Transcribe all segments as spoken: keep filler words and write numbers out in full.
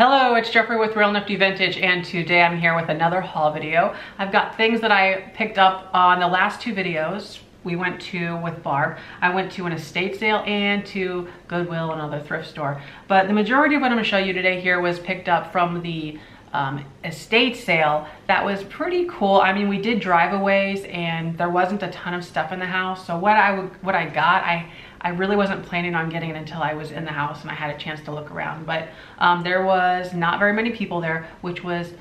Hello, it's Jeffrey with Real Nifty Vintage, and today I'm here with another haul video. I've got things that I picked up on the last two videos we went to with Barb. I went to an estate sale and to Goodwill, another thrift store. But the majority of what I'm going to show you today here was picked up from the um, estate sale. That was pretty cool. I mean, we did driveaways and there wasn't a ton of stuff in the house. So what I, what I got, I... I really wasn't planning on getting it until I was in the house and I had a chance to look around, but um, there was not very many people there, which was,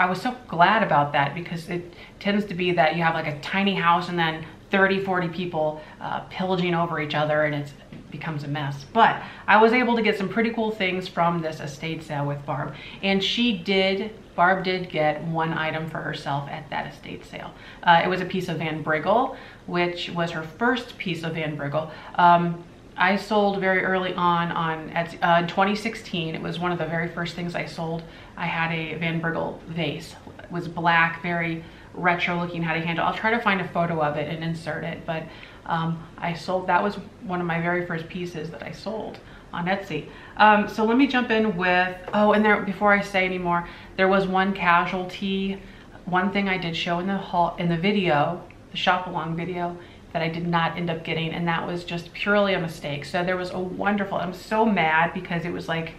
I was so glad about that, because it tends to be that you have like a tiny house and then thirty, forty people uh, pillaging over each other and it's, it becomes a mess. But I was able to get some pretty cool things from this estate sale with Barb, and she did, Barb did get one item for herself at that estate sale. Uh, it was a piece of Van Briggle, which was her first piece of Van Briggle. Um, I sold very early on, on Etsy, uh, in twenty sixteen. It was one of the very first things I sold. I had a Van Briggle vase. It was black, very retro looking, had a handle. I'll try to find a photo of it and insert it, but um, I sold, that was one of my very first pieces that I sold on Etsy. Um, so let me jump in with, oh, and there, before I say any more, there was one casualty. One thing I did show in the haul, in the video, the shop along video, that I did not end up getting, and that was just purely a mistake. So there was a wonderful, I'm so mad because it was like,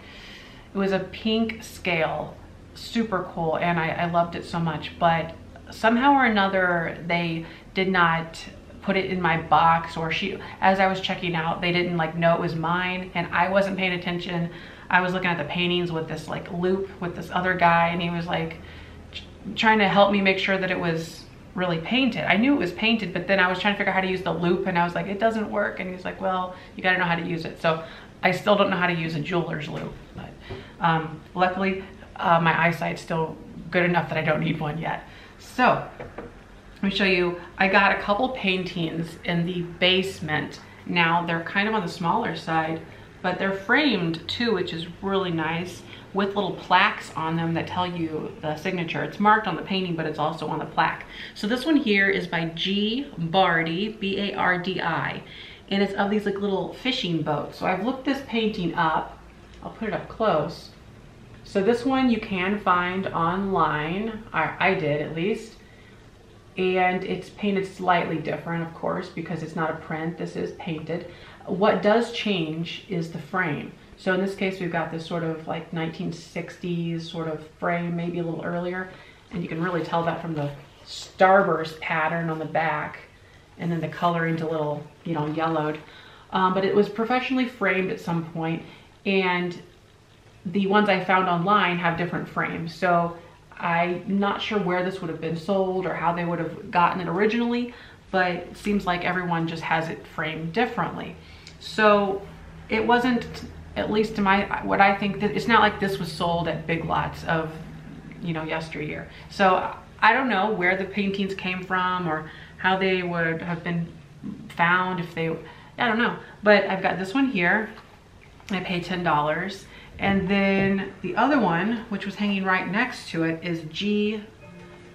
it was a pink scale, super cool, and I, I loved it so much, but somehow or another they did not put it in my box, or she, as I was checking out, they didn't like know it was mine, and I wasn't paying attention. I was looking at the paintings with this like loop with this other guy, and he was like trying to help me make sure that it was really painted. I knew it was painted, but then I was trying to figure out how to use the loop, and I was like, it doesn't work, and he's like, well, you gotta know how to use it. So I still don't know how to use a jeweler's loop, but um, luckily uh, my eyesight's still good enough that I don't need one yet. So let me show you, I got a couple paintings in the basement. Now they're kind of on the smaller side, but they're framed too, which is really nice, with little plaques on them that tell you the signature. It's marked on the painting, but it's also on the plaque. So this one here is by G. Bardi, B A R D I, and it's of these like little fishing boats. So I've looked this painting up. I'll put it up close. So this one you can find online, or I did at least, and it's painted slightly different, of course, because it's not a print, this is painted. What does change is the frame. So in this case, we've got this sort of like nineteen sixties sort of frame, maybe a little earlier, and you can really tell that from the starburst pattern on the back, and then the coloring's a little, you know, yellowed. Um, but it was professionally framed at some point, and the ones I found online have different frames. So I'm not sure where this would have been sold or how they would have gotten it originally, but it seems like everyone just has it framed differently. So it wasn't, at least to my, what I think, that it's not like this was sold at Big Lots of, you know, yesteryear. So I don't know where the paintings came from or how they would have been found if they, I don't know. But I've got this one here, I paid ten dollars. And then the other one, which was hanging right next to it, is G,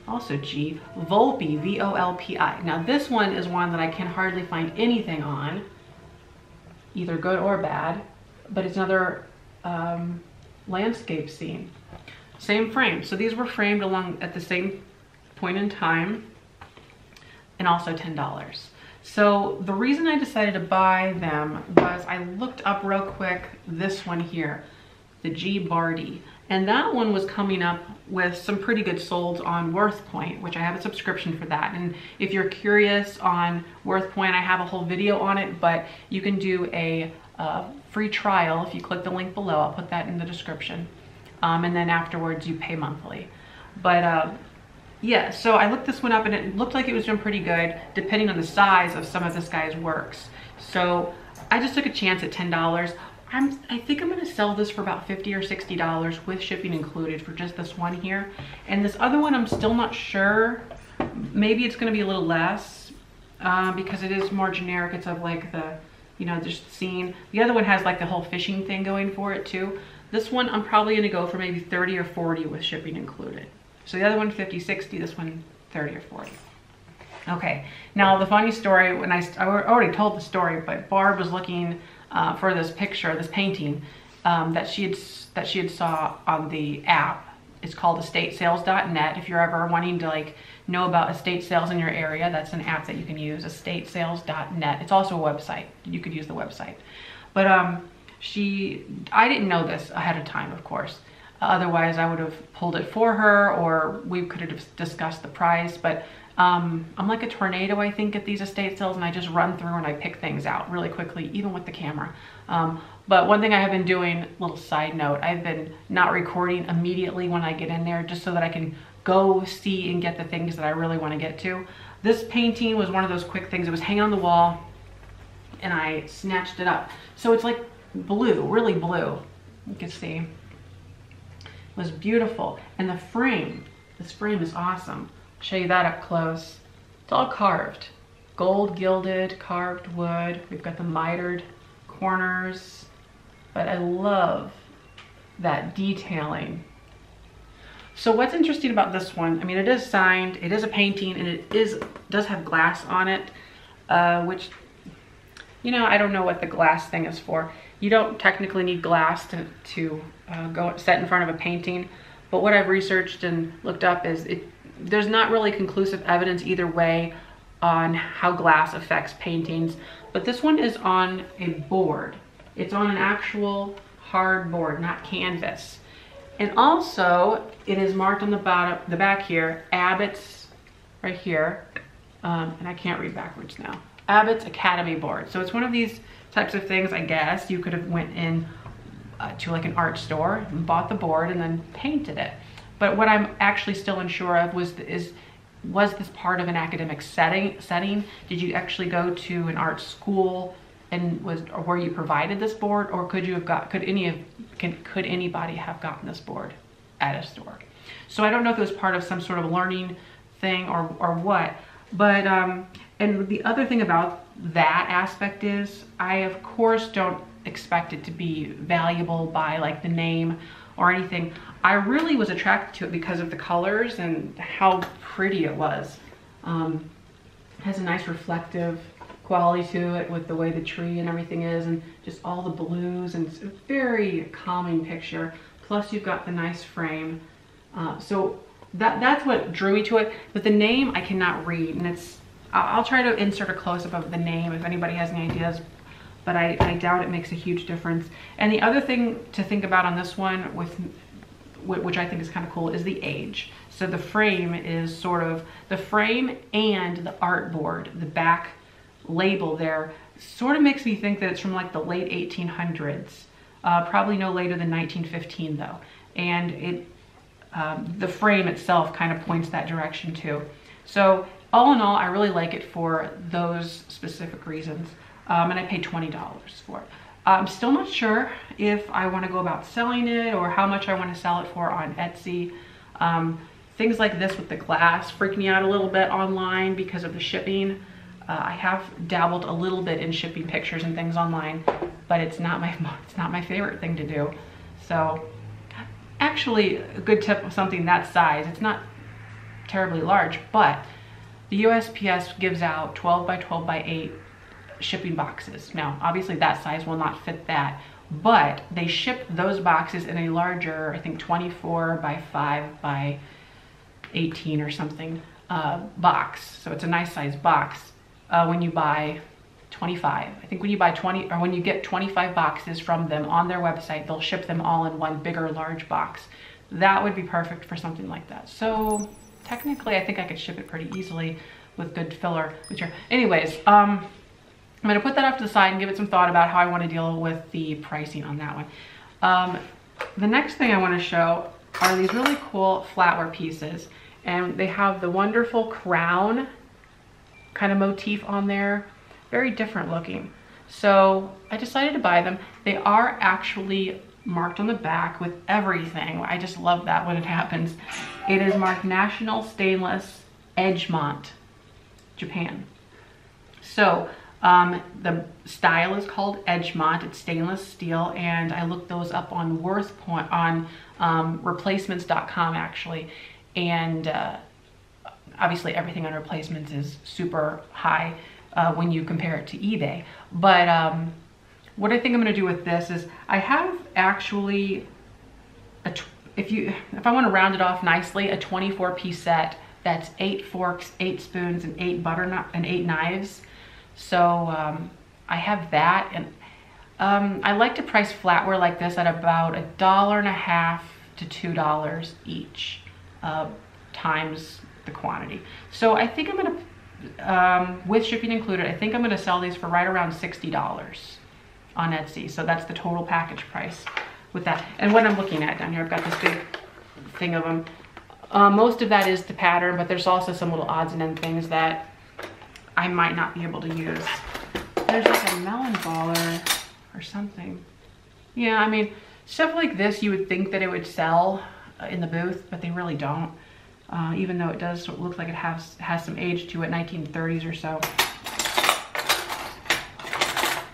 also G, Volpi, V O L P I. Now this one is one that I can hardly find anything on, either good or bad, but it's another um, landscape scene. Same frame. So these were framed along at the same point in time, and also ten dollars. So the reason I decided to buy them was I looked up real quick this one here, the G. Bardi, and that one was coming up with some pretty good solds on WorthPoint, which I have a subscription for that. And if you're curious on WorthPoint, I have a whole video on it, but you can do a uh, free trial if you click the link below. I'll put that in the description, um, and then afterwards you pay monthly. But uh, yeah, so I looked this one up and it looked like it was doing pretty good, depending on the size of some of this guy's works. So I just took a chance at ten dollars. I'm, I think I'm gonna sell this for about fifty or sixty dollars with shipping included for just this one here. And this other one, I'm still not sure. Maybe it's gonna be a little less uh, because it is more generic. It's of like the, you know, just scene. The other one has like the whole fishing thing going for it too. This one, I'm probably gonna go for maybe thirty or forty with shipping included. So the other one, fifty, sixty, this one, thirty or forty. Okay, now the funny story, when I, I already told the story, but Barb was looking Uh, for this picture, this painting, um, that she had that she had saw on the app. It's called Estate Sales dot net. If you're ever wanting to like know about estate sales in your area, that's an app that you can use, Estate Sales dot net. It's also a website. You could use the website. But um, she, I didn't know this ahead of time, of course. Otherwise, I would have pulled it for her, or we could have discussed the price. But um, I'm like a tornado, I think, at these estate sales, and I just run through and I pick things out really quickly, even with the camera. Um, But one thing I have been doing, little side note, I've been not recording immediately when I get in there, just so that I can go see and get the things that I really want to get to. This painting was one of those quick things. It was hanging on the wall and I snatched it up. So it's like blue, really blue. You can see. It was beautiful. And the frame, this frame is awesome. I'll show you that up close. It's all carved. Gold gilded, carved wood. We've got the mitered corners. But I love that detailing. So what's interesting about this one, I mean, it is signed, it is a painting, and it is does have glass on it, uh, which, you know, I don't know what the glass thing is for. You don't technically need glass to, to uh, go set in front of a painting, but what I've researched and looked up is it, there's not really conclusive evidence either way on how glass affects paintings, but this one is on a board. It's on an actual hardboard, not canvas. And also, it is marked on the bottom, the back here, Abbott's, right here, um, and I can't read backwards now, Abbott's Academy board. So it's one of these types of things, I guess, you could have went in uh, to like an art store and bought the board and then painted it. But what I'm actually still unsure of was, is, was this part of an academic setting? setting? Did you actually go to an art school? And was, or were you provided this board, or could you have got, could any of, could, could anybody have gotten this board at a store? So I don't know if it was part of some sort of learning thing or, or what, but, um, and the other thing about that aspect is I, of course, don't expect it to be valuable by like the name or anything. I really was attracted to it because of the colors and how pretty it was. Um, it has a nice reflective quality to it with the way the tree and everything is, and just all the blues, and it's a very calming picture. Plus you've got the nice frame, uh, so that that's what drew me to it. But the name I cannot read, and it's, I'll try to insert a close-up of the name if anybody has any ideas, but I, I doubt it makes a huge difference. And the other thing to think about on this one, with which I think is kind of cool, is the age. So the frame is sort of, the frame and the art board, the back label there sort of makes me think that it's from like the late eighteen hundreds, uh, probably no later than nineteen fifteen though. And it, um, the frame itself kind of points that direction too. So all in all, I really like it for those specific reasons. Um, and I paid twenty dollars for it. I'm still not sure if I want to go about selling it or how much I want to sell it for on Etsy. Um, things like this with the glass freak me out a little bit online because of the shipping. Uh, I have dabbled a little bit in shipping pictures and things online, but it's not my it's not my favorite thing to do. So actually a good tip of something that size, it's not terribly large, but the U S P S gives out twelve by twelve by eight shipping boxes. Now obviously that size will not fit that, but they ship those boxes in a larger, I think twenty-four by five by eighteen or something uh, box. So it's a nice size box. Uh, when you buy twenty-five, I think when you buy twenty, or when you get twenty-five boxes from them on their website, they'll ship them all in one bigger, large box. That would be perfect for something like that. So technically, I think I could ship it pretty easily with good filler. Which are, anyways, um, I'm gonna put that off to the side and give it some thought about how I want to deal with the pricing on that one. Um, the next thing I want to show are these really cool flatware pieces, and they have the wonderful crown kind of motif on there, very different looking. So I decided to buy them. They are actually marked on the back with everything. I just love that when it happens. It is marked National Stainless Edgemont, Japan. So um, the style is called Edgemont. It's stainless steel, and I looked those up on WorthPoint, on um, Replacements dot com actually, and uh, obviously everything on Replacements is super high uh, when you compare it to eBay, but um, what I think I'm going to do with this is I have actually, a tw if you, if I want to round it off nicely, a twenty-four piece set that's eight forks, eight spoons, and eight butternut and eight knives. So um, I have that, and um, I like to price flatware like this at about a dollar and a half to two dollars each, uh, times the quantity. So I think I'm going to. Um, with shipping included, I think I'm going to sell these for right around sixty dollars on Etsy. So that's the total package price with that. And what I'm looking at down here, I've got this big thing of them. Uh, most of that is the pattern, but there's also some little odds and end things that I might not be able to use. There's like a melon baller or something. Yeah, I mean, stuff like this, you would think that it would sell in the booth, but they really don't. Uh, even though it does sort of look like it has has some age to it, nineteen thirties or so.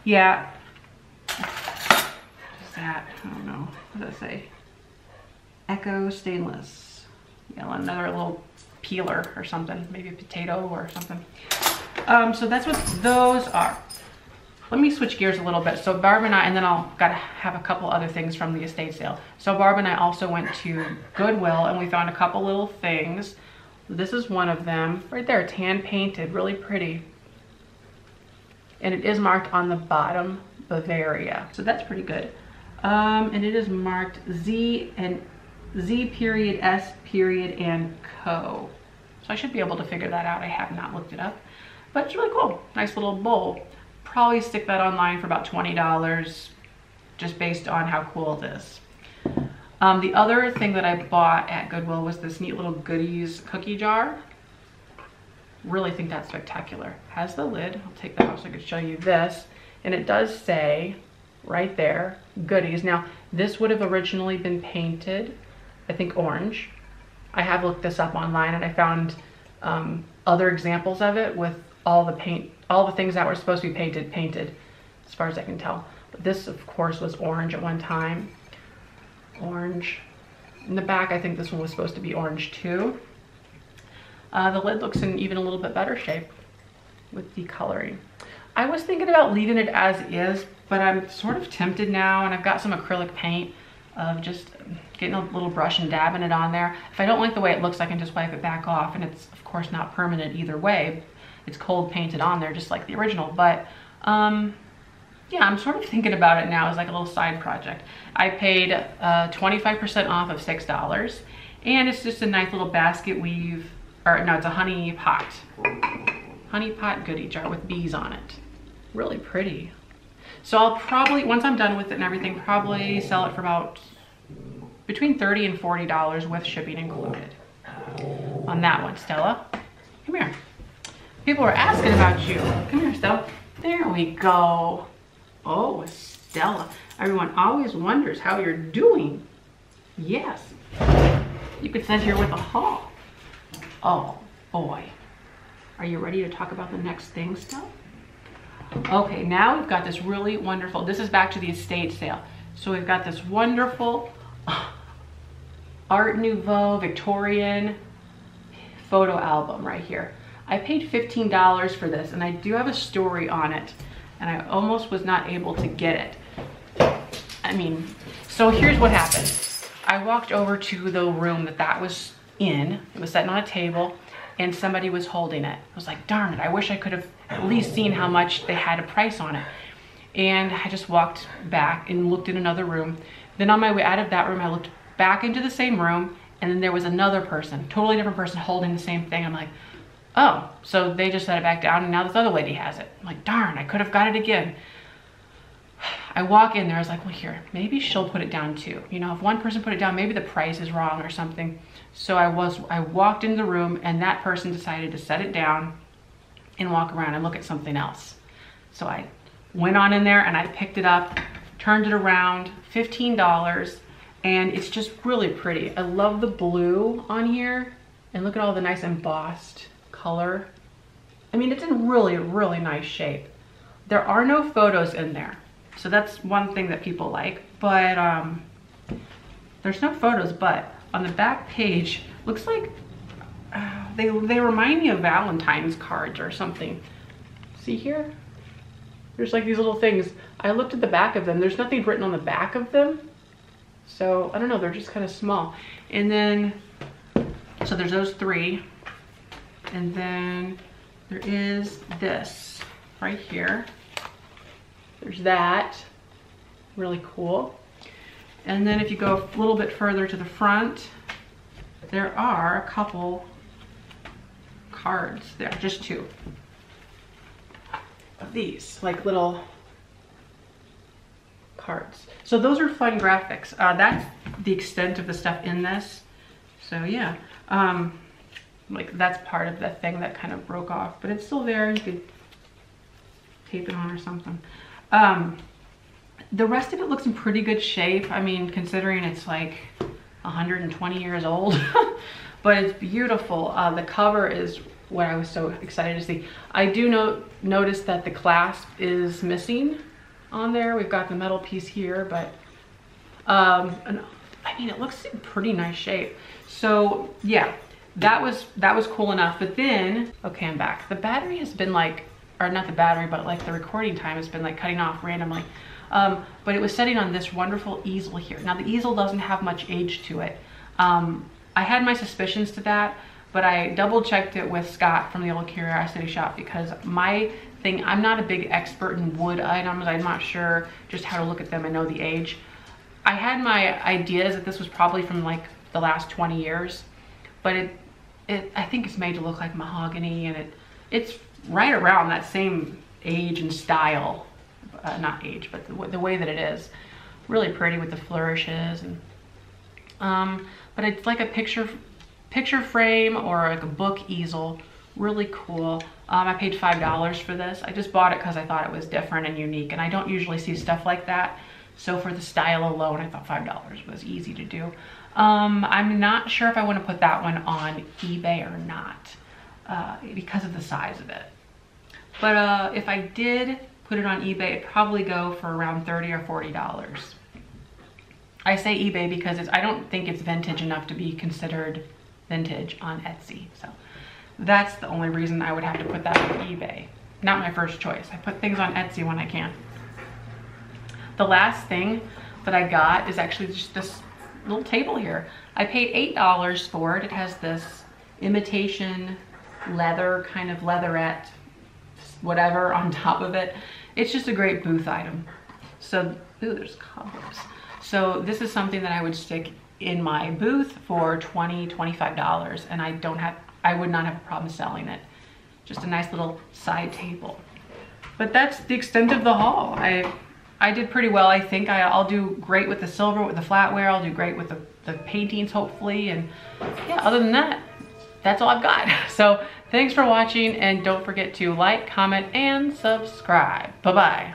Yeah. What is that? I don't know. What does that say? Echo Stainless. Yeah, another little peeler or something. Maybe a potato or something. Um, so that's what those are. Let me switch gears a little bit. So Barb and I, and then I'll gotta have a couple other things from the estate sale. So Barb and I also went to Goodwill and we found a couple little things. This is one of them, right there. It's hand painted, really pretty. And it is marked on the bottom, Bavaria. So that's pretty good. Um, and it is marked Z and Z period S period and Co. So I should be able to figure that out. I have not looked it up, but it's really cool. Nice little bowl. Probably stick that online for about twenty dollars just based on how cool it is. Um, the other thing that I bought at Goodwill was this neat little goodies cookie jar. Really think that's spectacular. Has the lid. I'll take that off so I could show you this. And it does say right there, goodies. Now, this would have originally been painted, I think, orange. I have looked this up online and I found um, other examples of it with all the paint, all the things that were supposed to be painted, painted, as far as I can tell. But this, of course, was orange at one time. Orange. In the back, I think this one was supposed to be orange too. Uh, the lid looks in even a little bit better shape with the coloring. I was thinking about leaving it as is, but I'm sort of tempted now, and I've got some acrylic paint of just getting a little brush and dabbing it on there. If I don't like the way it looks, I can just wipe it back off, and it's, of course, not permanent either way. It's cold painted on there just like the original, but um, yeah, I'm sort of thinking about it now as like a little side project. I paid uh, twenty-five percent off of six dollars, and it's just a nice little basket weave, or no, it's a honey pot. Honey pot goodie jar with bees on it. Really pretty. So I'll probably, once I'm done with it and everything, probably sell it for about between thirty and forty dollars with shipping included. On that one, Stella, come here. People are asking about you. Come here, Stella. There we go. Oh, Stella. Everyone always wonders how you're doing. Yes. You could sit here with a haul. Oh, boy. Are you ready to talk about the next thing, Stella? Okay, now we've got this really wonderful, this is back to the estate sale. So we've got this wonderful Art Nouveau Victorian photo album right here. I paid fifteen dollars for this, and I do have a story on it, and I almost was not able to get it. I mean, so here's what happened. I walked over to the room that that was in. It was sitting on a table, and somebody was holding it. I was like, darn it, I wish I could have at least seen how much they had a price on it. And I just walked back and looked in another room. Then on my way out of that room, I looked back into the same room, and then there was another person, totally different person, holding the same thing. I'm like, oh, so they just set it back down, and now this other lady has it. I'm like, darn, I could have got it again. I walk in there, I was like, well, here, maybe she'll put it down too. You know, if one person put it down, maybe the price is wrong or something. So I was, I walked into the room, and that person decided to set it down and walk around and look at something else. So I went on in there, and I picked it up, turned it around, fifteen dollars, and it's just really pretty. I love the blue on here, and look at all the nice embossed color. I mean, it's in really, really nice shape. There are no photos in there, so that's one thing that people like, but um, there's no photos, but on the back page, looks like uh, they, they remind me of Valentine's cards or something. See here? There's like these little things. I looked at the back of them. There's nothing written on the back of them. So I don't know, they're just kind of small. And then, so there's those three. And then there is this right here. There's that, really cool. And then if you go a little bit further to the front, there are a couple cards there, just two of these, like little cards. So those are fun graphics. Uh, that's the extent of the stuff in this. So yeah, um, like that's part of the thing that kind of broke off, but it's still there. You could tape it on or something. Um, the rest of it looks in pretty good shape. I mean, considering it's like one hundred twenty years old, but it's beautiful. Uh, the cover is what I was so excited to see. I do no notice that the clasp is missing on there. We've got the metal piece here, but um, and, I mean, it looks in pretty nice shape. So yeah, that was that was cool enough. But then, okay, I'm back. The battery has been like, or not the battery, but like the recording time has been like cutting off randomly. Um, but it was sitting on this wonderful easel here. Now the easel doesn't have much age to it. Um, I had my suspicions to that, but I double checked it with Scott from the old Curiosity Shop, because my thing, I'm not a big expert in wood items. I'm not sure just how to look at them and know the age. I had my ideas that this was probably from like the last twenty years, but it, it I think it's made to look like mahogany, and it it's right around that same age and style. Uh, not age, but the, the way that it is. Really pretty with the flourishes, and um, but it's like a picture picture frame or like a book easel. Really cool. Um, I paid five dollars for this. I just bought it because I thought it was different and unique, and I don't usually see stuff like that. So for the style alone, I thought five dollars was easy to do. Um, I'm not sure if I want to put that one on eBay or not uh, because of the size of it. But uh, if I did put it on eBay, it'd probably go for around thirty or forty dollars. I say eBay because it's, I don't think it's vintage enough to be considered vintage on Etsy. So that's the only reason I would have to put that on eBay. Not my first choice. I put things on Etsy when I can. The last thing that I got is actually just this little table here. I paid eight dollars for it. It has this imitation leather, kind of leatherette, whatever on top of it. It's just a great booth item. So, ooh, there's cobwebs. So this is something that I would stick in my booth for twenty, twenty-five dollars, and I don't have, I would not have a problem selling it. Just a nice little side table. But that's the extent of the haul. I, I did pretty well, I think. I, I'll do great with the silver, with the flatware. I'll do great with the, the paintings, hopefully. And yeah, other than that, that's all I've got. So thanks for watching, and don't forget to like, comment, and subscribe. Bye-bye.